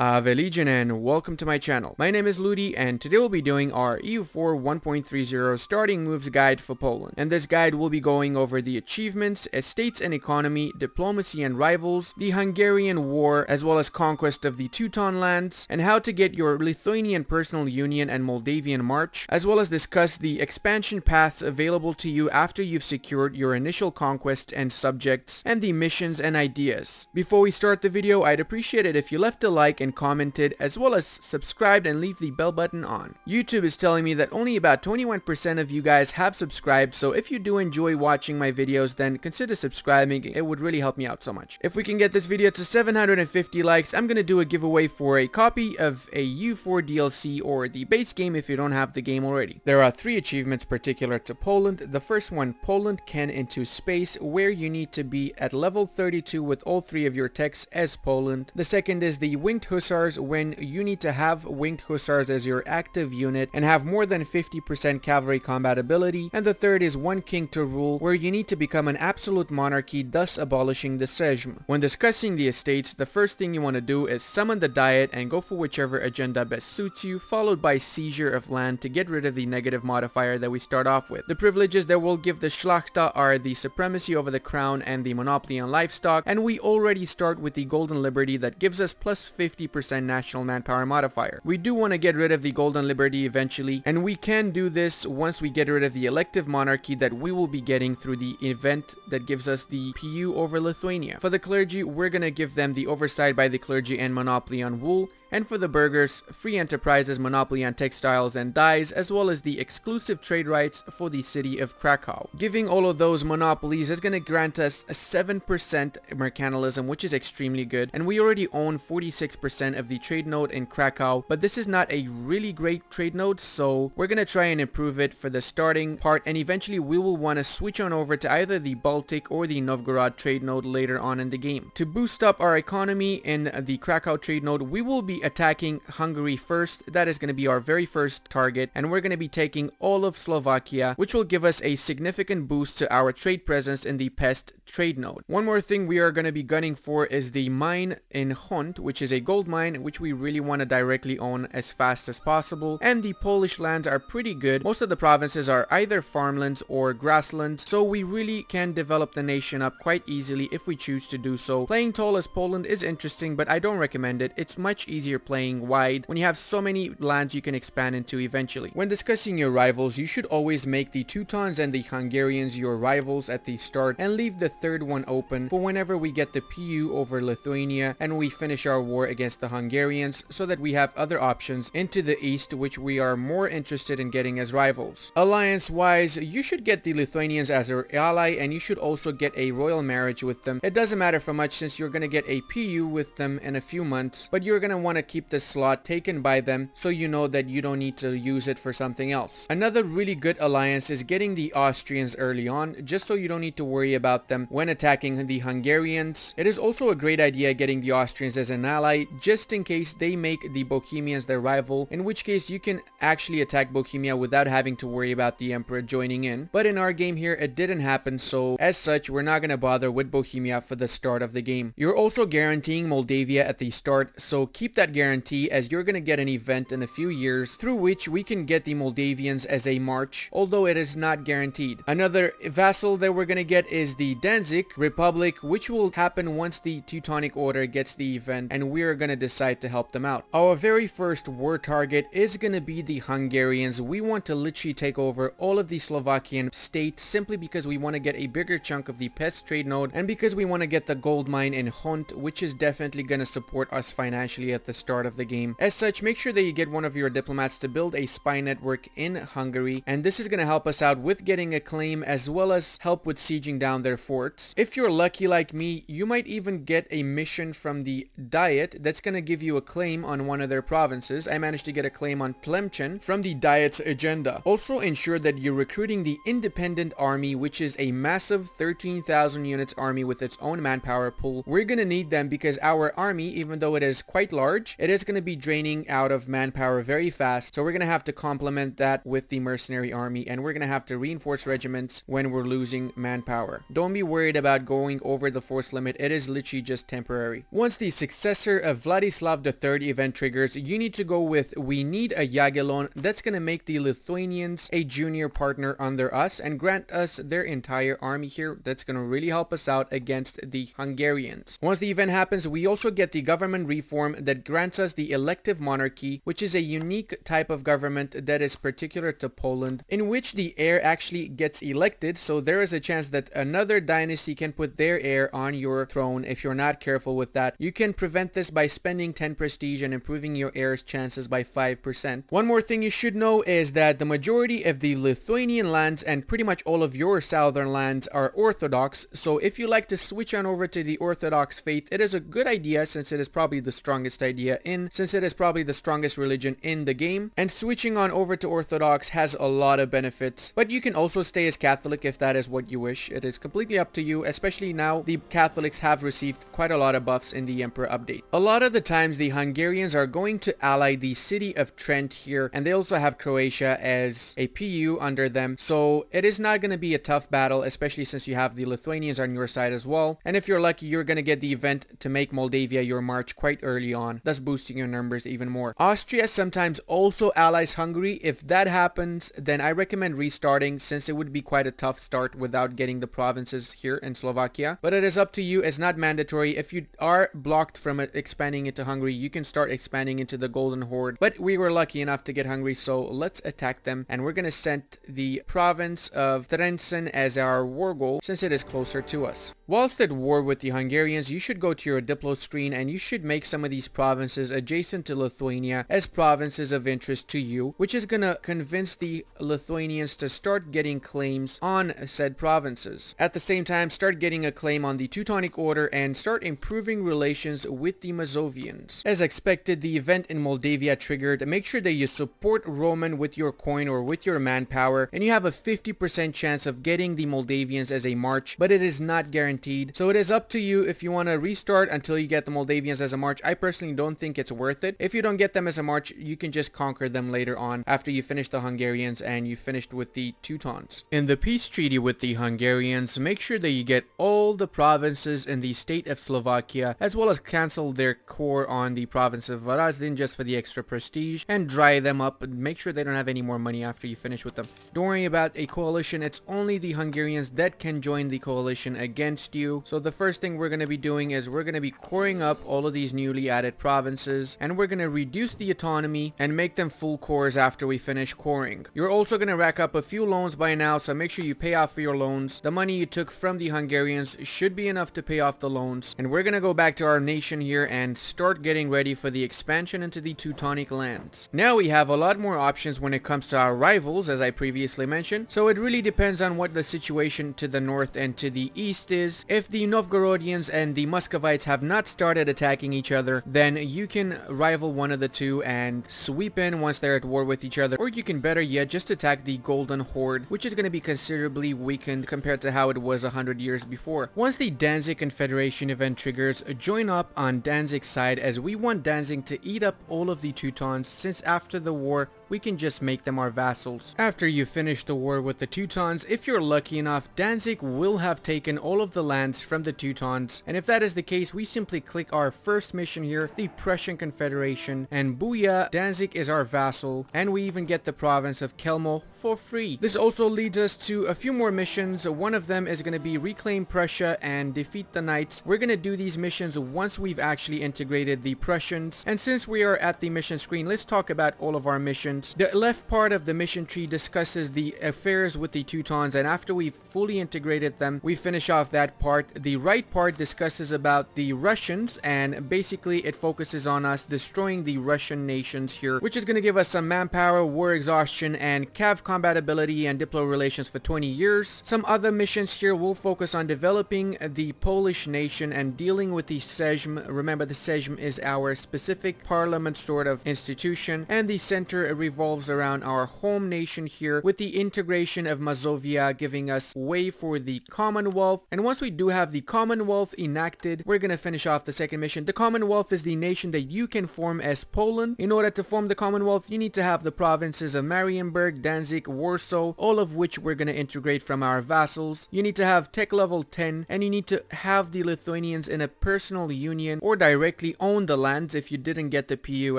Ave Legion, and welcome to my channel. My name is Ludi, and today we'll be doing our EU4 1.30 starting moves guide for Poland. And this guide will be going over the achievements, estates and economy, diplomacy and rivals, the Hungarian war, as well as conquest of the Teuton lands, and how to get your Lithuanian personal union and Moldavian march, as well as discuss the expansion paths available to you after you've secured your initial conquest and subjects, and the missions and ideas. Before we start the video, I'd appreciate it if you left a like and commented, as well as subscribed and leave the bell button on. YouTube is telling me that only about 21% of you guys have subscribed, so if you do enjoy watching my videos, then consider subscribing. It would really help me out so much. If we can get this video to 750 likes, I'm gonna do a giveaway for a copy of a EU4 DLC or the base game if you don't have the game already. There are three achievements particular to Poland. The first one, Poland Can Into Space, where you need to be at level 32 with all three of your techs as Poland. The second is the Winged Hussars, when you need to have Winged Hussars as your active unit and have more than 50% cavalry combat ability. And the third is One King to Rule, where you need to become an absolute monarchy, thus abolishing the Sejm. When discussing the estates, the first thing you want to do is summon the Diet and go for whichever agenda best suits you, followed by seizure of land to get rid of the negative modifier that we start off with. The privileges that we'll give the szlachta are the supremacy over the crown and the monopoly on livestock, and we already start with the Golden Liberty that gives us plus 50% national manpower modifier. We do want to get rid of the Golden Liberty eventually, and we can do this once we get rid of the elective monarchy that we will be getting through the event that gives us the PU over Lithuania. For the clergy, we're gonna give them the oversight by the clergy and monopoly on wool, and for the burghers, free enterprises, monopoly on textiles and dyes, as well as the exclusive trade rights for the city of Krakow. Giving all of those monopolies is gonna grant us a 7% mercantilism, which is extremely good, and we already own 46% of the trade node in Krakow, but this is not a really great trade node, so we're gonna try and improve it for the starting part, and eventually we will want to switch on over to either the Baltic or the Novgorod trade node later on in the game. To boost up our economy in the Krakow trade node, we will be attacking Hungary first. That is gonna be our very first target, and we're gonna be taking all of Slovakia, which will give us a significant boost to our trade presence in the Pest trade node. One more thing we are gonna be gunning for is the mine in Hont, which is a gold mine, which we really want to directly own as fast as possible. And the Polish lands are pretty good. Most of the provinces are either farmlands or grasslands, so we really can develop the nation up quite easily if we choose to do so. Playing tall as Poland is interesting, but I don't recommend it. It's much easier playing wide when you have so many lands you can expand into eventually. When discussing your rivals, you should always make the Teutons and the Hungarians your rivals at the start, and leave the third one open for whenever we get the PU over Lithuania and we finish our war against the Hungarians, so that we have other options into the east which we are more interested in getting as rivals. Alliance wise, you should get the Lithuanians as an ally, and you should also get a royal marriage with them. It doesn't matter for much since you're gonna get a PU with them in a few months, but you're gonna want to keep the slot taken by them so you know that you don't need to use it for something else. Another really good alliance is getting the Austrians early on, just so you don't need to worry about them when attacking the Hungarians. It is also a great idea getting the Austrians as an ally, just in case they make the Bohemians their rival, in which case you can actually attack Bohemia without having to worry about the Emperor joining in. But in our game here, it didn't happen, so as such, we're not gonna bother with Bohemia for the start of the game. You're also guaranteeing Moldavia at the start, so keep that guarantee, as you're gonna get an event in a few years through which we can get the Moldavians as a march, although it is not guaranteed. Another vassal that we're gonna get is the Danzig Republic, which will happen once the Teutonic Order gets the event, and we're gonna decide to help them out. Our very first war target is gonna be the Hungarians. We want to literally take over all of the Slovakian state, simply because we want to get a bigger chunk of the Pest trade node, and because we want to get the gold mine in Hont, which is definitely gonna support us financially at the start of the game. As such, make sure that you get one of your diplomats to build a spy network in Hungary, and this is gonna help us out with getting a claim, as well as help with sieging down their forts. If you're lucky like me, you might even get a mission from the Diet that's gonna give you a claim on one of their provinces. I managed to get a claim on Plemchen from the Diet's agenda. Also ensure that you're recruiting the Independent Army, which is a massive 13,000 units army with its own manpower pool. We're gonna need them because our army, even though it is quite large, church, it is going to be draining out of manpower very fast. So we're going to have to complement that with the mercenary army, and we're going to have to reinforce regiments when we're losing manpower. Don't be worried about going over the force limit. It is literally just temporary. Once the successor of Vladislav III event triggers, you need to go with we need a Jagiellon. That's going to make the Lithuanians a junior partner under us and grant us their entire army here. That's going to really help us out against the Hungarians. Once the event happens, we also get the government reform that grants us the elective monarchy, which is a unique type of government that is particular to Poland, in which the heir actually gets elected. So there is a chance that another dynasty can put their heir on your throne. If you're not careful with that, you can prevent this by spending 10 prestige and improving your heir's chances by 5%. One more thing you should know is that the majority of the Lithuanian lands and pretty much all of your southern lands are Orthodox. So if you like to switch on over to the Orthodox faith, it is a good idea, since it is probably the strongest idea in, since it is probably the strongest religion in the game. And switching on over to Orthodox has a lot of benefits, but you can also stay as Catholic if that is what you wish. It is completely up to you, especially now the Catholics have received quite a lot of buffs in the Emperor update. A lot of the times the Hungarians are going to ally the city of Trent here, and they also have Croatia as a PU under them, so it is not going to be a tough battle, especially since you have the Lithuanians on your side as well. And if you're lucky, you're going to get the event to make Moldavia your march quite early on, thus boosting your numbers even more. Austria sometimes also allies Hungary. If that happens, then I recommend restarting, since it would be quite a tough start without getting the provinces here in Slovakia. But it is up to you, it's not mandatory. If you are blocked from expanding into Hungary, you can start expanding into the Golden Horde. But we were lucky enough to get Hungary, so let's attack them. And we're going to send the province of Trencin as our war goal, since it is closer to us. Whilst at war with the Hungarians, you should go to your Diplo screen and you should make some of these provinces adjacent to Lithuania as provinces of interest to you, which is going to convince the Lithuanians to start getting claims on said provinces. At the same time, start getting a claim on the Teutonic Order and start improving relations with the Mazovians. As expected, the event in Moldavia triggered. Make sure that you support Roman with your coin or with your manpower, and you have a 50% chance of getting the Moldavians as a march, but it is not guaranteed, so it is up to you if you want to restart until you get the Moldavians as a march. I personally don't think it's worth it. If you don't get them as a march, you can just conquer them later on after you finish the Hungarians and you finished with the Teutons. In the peace treaty with the Hungarians, make sure that you get all the provinces in the state of Slovakia, as well as cancel their core on the province of Varazdin just for the extra prestige and dry them up and make sure they don't have any more money after you finish with them. Don't worry about a coalition. It's only the Hungarians that can join the coalition against you. So the first thing we're going to be doing is we're going to be coring up all of these newly added provinces, and we're going to reduce the autonomy and make them full cores after we finish coring. You're also going to rack up a few loans by now, so make sure you pay off for your loans. The money you took from the Hungarians should be enough to pay off the loans, and we're going to go back to our nation here and start getting ready for the expansion into the Teutonic lands. Now we have a lot more options when it comes to our rivals, as I previously mentioned, so it really depends on what the situation to the north and to the east is. If the Novgorodians and the Muscovites have not started attacking each other, then you can rival one of the two and sweep in once they're at war with each other, or you can better yet just attack the Golden Horde, which is going to be considerably weakened compared to how it was 100 years before. Once the Danzig Confederation event triggers, join up on Danzig's side, as we want Danzig to eat up all of the Teutons, since after the war we can just make them our vassals. After you finish the war with the Teutons, if you're lucky enough, Danzig will have taken all of the lands from the Teutons, and if that is the case, we simply click our first mission here, the Prussian Confederation, and booyah, Danzig is our vassal, and we even get the province of Kelmo for free. This also leads us to a few more missions. One of them is going to be Reclaim Prussia and Defeat the Knights. We're going to do these missions once we've actually integrated the Prussians, and since we are at the mission screen, let's talk about all of our missions. The left part of the mission tree discusses the affairs with the Teutons, and after we've fully integrated them, we finish off that part. The right part discusses about the Russians, and basically it focuses on us destroying the Russian nations here, which is going to give us some manpower, war exhaustion, and cav compatibility and diplo relations for 20 years. Some other missions here will focus on developing the Polish nation and dealing with the Sejm. Remember, the Sejm is our specific parliament sort of institution, and the center revolves around our home nation here, with the integration of Mazovia giving us way for the Commonwealth. And once we do have the Commonwealth enacted, we're gonna finish off the second mission. The Commonwealth is the nation that you can form as Poland. In order to form the Commonwealth, you need to have the provinces of Marienburg, Danzig, Warsaw, all of which we're gonna integrate from our vassals. You need to have tech level 10, and you need to have the Lithuanians in a personal union or directly own the lands if you didn't get the PU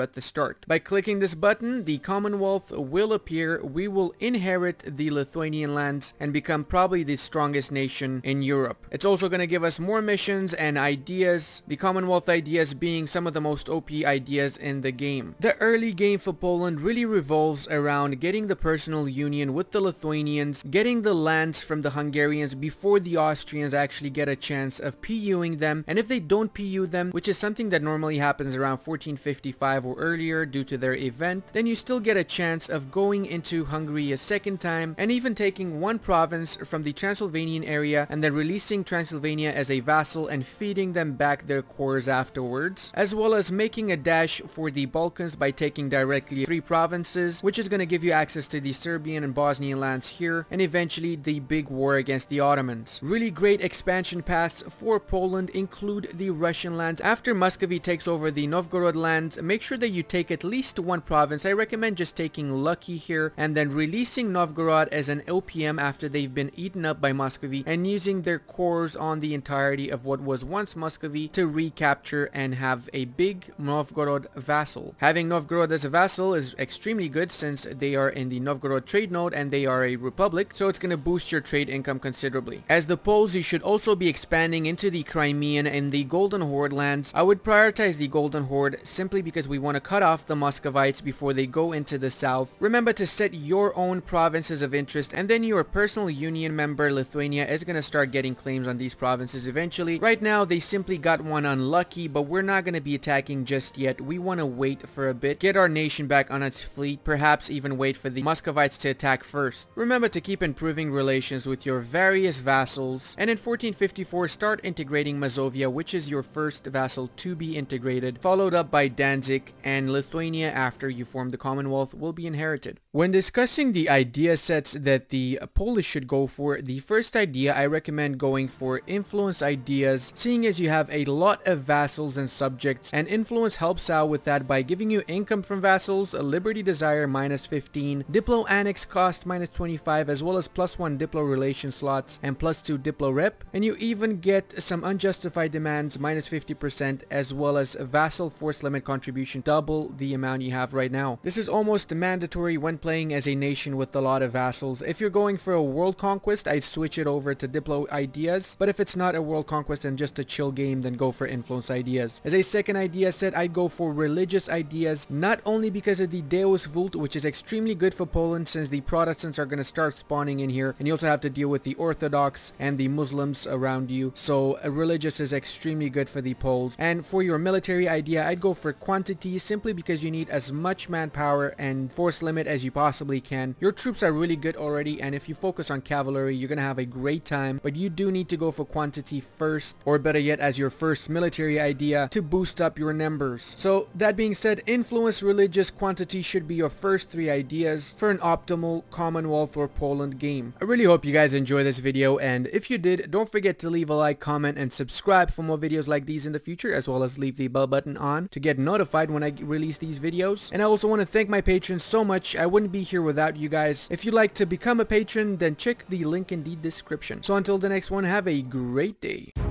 at the start. By clicking this button, the Commonwealth will appear. We will inherit the Lithuanian lands and become probably the strongest nation in Europe. It's also going to give us more missions and ideas, the Commonwealth ideas being some of the most OP ideas in the game. The early game for Poland really revolves around getting the personal union with the Lithuanians, getting the lands from the Hungarians before the Austrians actually get a chance of PUing them, and if they don't PU them, which is something that normally happens around 1455 or earlier due to their event, then you still get a chance of going into Hungary a second time and even taking one province from the Transylvanian area and then releasing Transylvania as a vassal and feeding them back their cores afterwards, as well as making a dash for the Balkans by taking directly 3 provinces, which is going to give you access to the Serbian and Bosnian lands here, and eventually the big war against the Ottomans. Really great expansion paths for Poland include the Russian lands. After Muscovy takes over the Novgorod lands, make sure that you take at least one province. I recommend just taking Lucky here and then releasing Novgorod as an LPM after they've been eaten up by Muscovy, and using their cores on the entirety of what was once Muscovy to recapture and have a big Novgorod vassal. Having Novgorod as a vassal is extremely good since they are in the Novgorod trade node and they are a republic, so it's going to boost your trade income considerably. As the Poles, you should also be expanding into the Crimean and the Golden Horde lands. I would prioritize the Golden Horde simply because we want to cut off the Muscovites before they go into the south. Remember to set your own provinces of interest, and then your personal union member Lithuania is going to start getting claims on these provinces eventually. Right now they simply got one unlucky, but we're not going to be attacking just yet. We want to wait for a bit, get our nation back on its fleet, perhaps even wait for the Muscovites to attack first. Remember to keep improving relations with your various vassals, and in 1454 start integrating Mazovia, which is your first vassal to be integrated, followed up by Danzig, and Lithuania after you form the Commonwealth will be inherited. When discussing the idea sets that the Polish should go for, the first idea I recommend going for influence ideas, seeing as you have a lot of vassals and subjects, and influence helps out with that by giving you income from vassals, a liberty desire -15, diplo annex cost -25, as well as +1 diplo relation slots and +2 diplo rep, and you even get some unjustified demands -50%, as well as a vassal force limit contribution, double the amount you have right now. This is almost mandatory when playing as a nation with a lot of vassals. If you're going for a world conquest, I'd switch it over to diplo ideas, but if it's not a world conquest and just a chill game, then go for influence ideas. As a second idea set, I'd go for religious ideas, not only because of the Deus Vult, which is extremely good for Poland since the Protestants are going to start spawning in here, and you also have to deal with the Orthodox and the Muslims around you, so religious is extremely good for the Poles. And for your military idea, I'd go for quantity, simply because you need as much manpower and force limit as you possibly can. Your troops are really good already, and if you focus on cavalry, you're gonna have a great time, but you do need to go for quantity first, or better yet, as your first military idea to boost up your numbers. So that being said, influence, religious, quantity should be your first 3 ideas for an optimal Commonwealth or Poland game. I really hope you guys enjoy this video, and if you did, don't forget to leave a like, comment, and subscribe for more videos like these in the future, as well as leave the bell button on to get notified when I release these videos. And I also want to thank my patrons so much. I wouldn't be here without you guys. If you'd like to become a patron, then check the link in the description. So until the next one, have a great day.